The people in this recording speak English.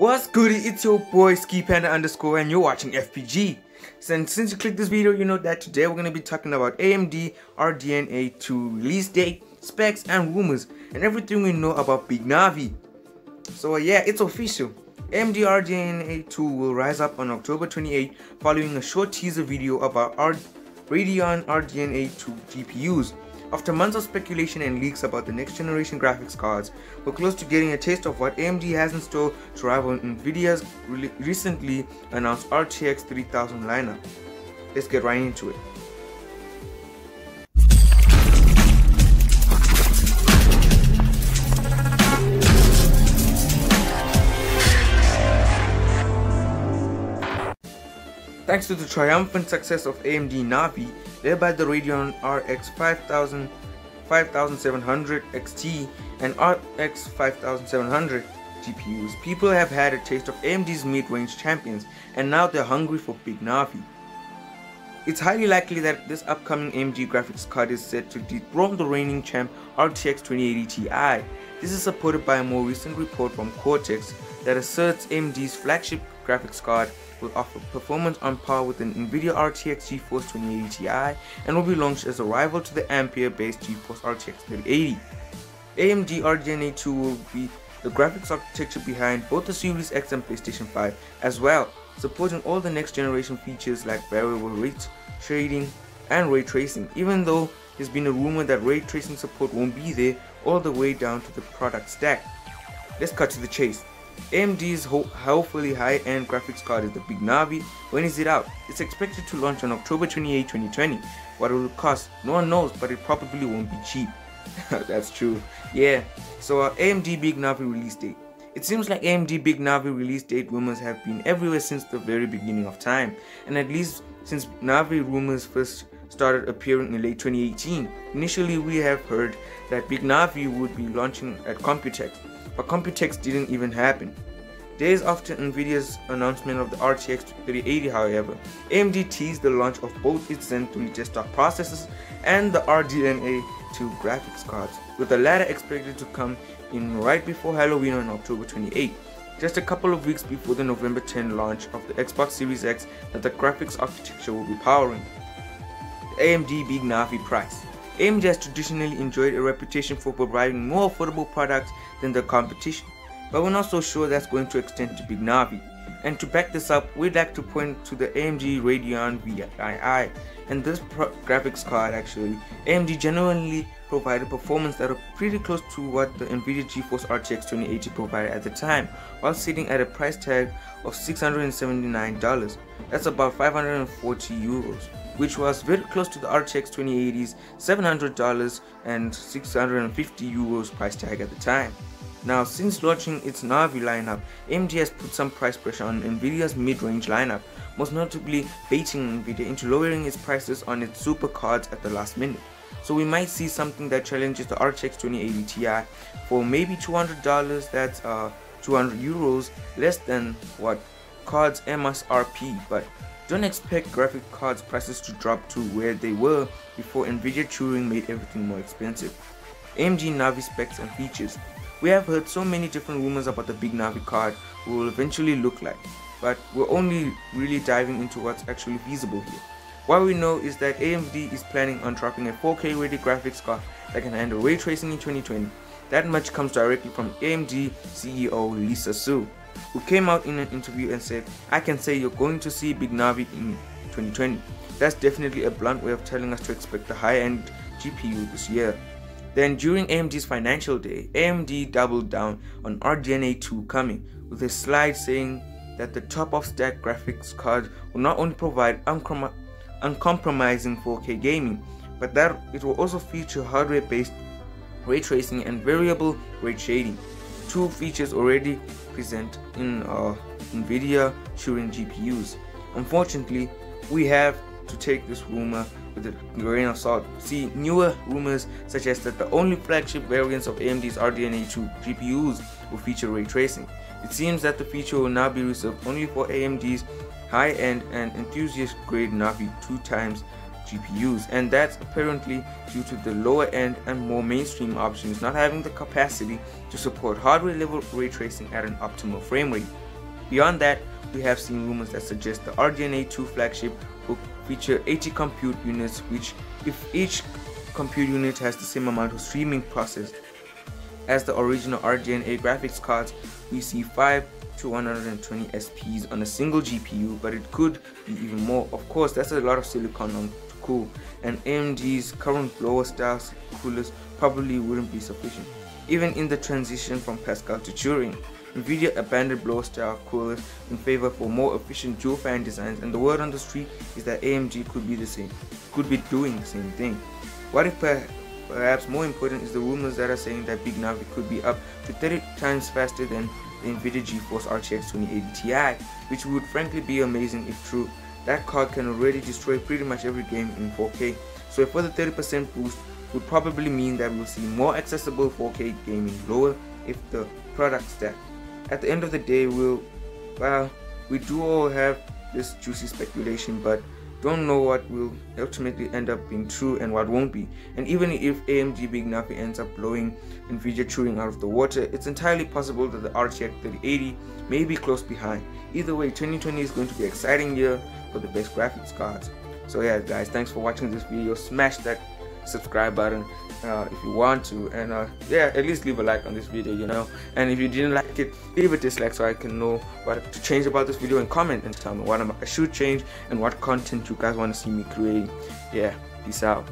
What's good? It's your boy Ski Panda Underscore and you're watching FPG. Since you clicked this video, you know that today we're going to be talking about AMD RDNA 2 release date, specs and rumors, and everything we know about Big Navi. So yeah, it's official. AMD RDNA 2 will rise up on October 28 following a short teaser video about Radeon RDNA 2 GPUs. After months of speculation and leaks about the next generation graphics cards, we're close to getting a taste of what AMD has in store to rival NVIDIA's recently announced RTX 3000 lineup. Let's get right into it. Thanks to the triumphant success of AMD Navi, led by the Radeon RX 5000, 5700 XT and RX 5700 GPUs, people have had a taste of AMD's mid-range champions and now they're hungry for Big Navi. It's highly likely that this upcoming AMD graphics card is set to dethrone the reigning champ RTX 2080 Ti. This is supported by a more recent report from Cortex that asserts AMD's flagship graphics card will offer performance on par with an NVIDIA RTX GeForce 2080 Ti and will be launched as a rival to the Ampere based GeForce RTX 3080. AMD RDNA 2 will be the graphics architecture behind both the Series X and PlayStation 5 as well, supporting all the next generation features like variable rate shading and ray tracing, even though there's been a rumor that ray tracing support won't be there all the way down to the product stack. Let's cut to the chase. AMD's hopefully high-end graphics card is the Big Navi. When is it out? It's expected to launch on October 28, 2020. What it will cost, no one knows, but it probably won't be cheap. That's true. Yeah, so our AMD Big Navi release date. It seems like AMD Big Navi release date rumors have been everywhere since the very beginning of time, and at least since Navi rumors first started appearing in late 2018. Initially, we have heard that Big Navi would be launching at Computex, but Computex didn't even happen. Days after NVIDIA's announcement of the RTX 3080, however, AMD teased the launch of both its Zen 3 desktop processors and the RDNA 2 graphics cards, with the latter expected to come in right before Halloween on October 28, just a couple of weeks before the November 10 launch of the Xbox Series X that the graphics architecture will be powering. The AMD Big Navi price. AMD has traditionally enjoyed a reputation for providing more affordable products than the competition, but we're not so sure that's going to extend to Big Navi. And to back this up, we'd like to point to the AMD Radeon VII, and this graphics card actually, AMD genuinely provided performance that are pretty close to what the NVIDIA GeForce RTX 2080 provided at the time, while sitting at a price tag of $679, that's about 540 euros. Which was very close to the RTX 2080's $700 and 650 euros price tag at the time. Now, since launching its Navi lineup, AMD has put some price pressure on NVIDIA's mid-range lineup, most notably baiting NVIDIA into lowering its prices on its super cards at the last minute. So we might see something that challenges the RTX 2080 Ti for maybe $200, that's 200 euros less than what cards MSRP, but don't expect graphic cards prices to drop to where they were before NVIDIA Turing made everything more expensive. AMD Navi specs and features. We have heard so many different rumors about the Big Navi card we will eventually look like, but we're only really diving into what's actually feasible here. What we know is that AMD is planning on dropping a 4K rated graphics card that can handle ray tracing in 2020. That much comes directly from AMD CEO Lisa Su, who came out in an interview and said, "I can say you're going to see Big Navi in 2020. That's definitely a blunt way of telling us to expect the high-end GPU this year." Then during AMD's financial day, AMD doubled down on RDNA 2 coming, with a slide saying that the top-of-stack graphics card will not only provide uncompromising 4K gaming, but that it will also feature hardware-based ray tracing and variable ray shading, two features already present in NVIDIA Turing GPUs. Unfortunately, we have to take this rumor with a grain of salt. See, newer rumors suggest that the only flagship variants of AMD's RDNA 2 GPUs will feature ray tracing. It seems that the feature will now be reserved only for AMD's high-end and enthusiast-grade Navi 2x GPUs, and that's apparently due to the lower end and more mainstream options not having the capacity to support hardware level ray tracing at an optimal frame rate. Beyond that, we have seen rumors that suggest the RDNA 2 flagship will feature 80 compute units, which, if each compute unit has the same amount of streaming process as the original RDNA graphics cards, we see 5 to 120 SPs on a single GPU, but it could be even more. Of course, that's a lot of silicon on cool, and AMD's current lower style coolers probably wouldn't be sufficient. Even in the transition from Pascal to Turing, NVIDIA abandoned blower style coolers in favor for more efficient dual fan designs, and the word on the street is that AMD could be doing the same thing. What if perhaps more important is the rumors that are saying that Big Navi could be up to 30 times faster than the NVIDIA GeForce RTX 2080 Ti, which would frankly be amazing if true. That card can already destroy pretty much every game in 4K, so a further 30% boost would probably mean that we'll see more accessible 4K gaming lower if the product stack. At the end of the day, we do all have this juicy speculation, but don't know what will ultimately end up being true and what won't be. And even if AMD Big Navi ends up blowing NVIDIA Turing out of the water, it's entirely possible that the RTX 3080 may be close behind. Either way, 2020 is going to be an exciting year for the best graphics cards. So yeah guys, thanks for watching this video. Smash that subscribe button if you want to, and yeah, at least leave a like on this video, you know. And if you didn't like it, leave a dislike so I can know what to change about this video, and comment and tell me what I should change and what content you guys want to see me creating. Yeah, peace out.